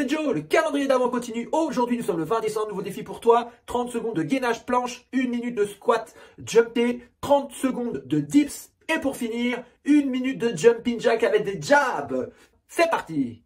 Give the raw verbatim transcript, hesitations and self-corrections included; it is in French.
c'est Joe, le calendrier d'avant continue. Aujourd'hui, nous sommes le vingt décembre, nouveau défi pour toi. trente secondes de gainage planche, une minute de squat jumpé, trente secondes de dips et pour finir, une minute de jumping jack avec des jabs. C'est parti!